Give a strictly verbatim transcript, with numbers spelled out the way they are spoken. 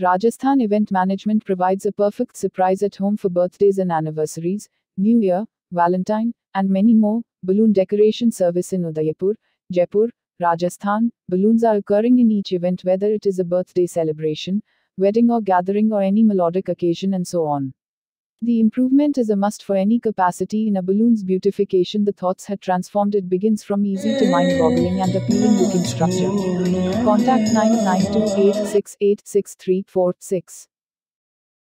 Rajasthan Event Management provides a perfect surprise at home for birthdays and anniversaries, New Year, Valentine, and many more. Balloon decoration service in Udaipur, Jaipur, Rajasthan. Balloons are occurring in each event, whether it is a birthday celebration, wedding or gathering, or any melodic occasion, and so on. The improvement is a must for any capacity in a balloon's beautification. The thoughts had transformed it begins from easy to mind-boggling and appealing looking structure. Contact nine nine two eight six eight six three four six.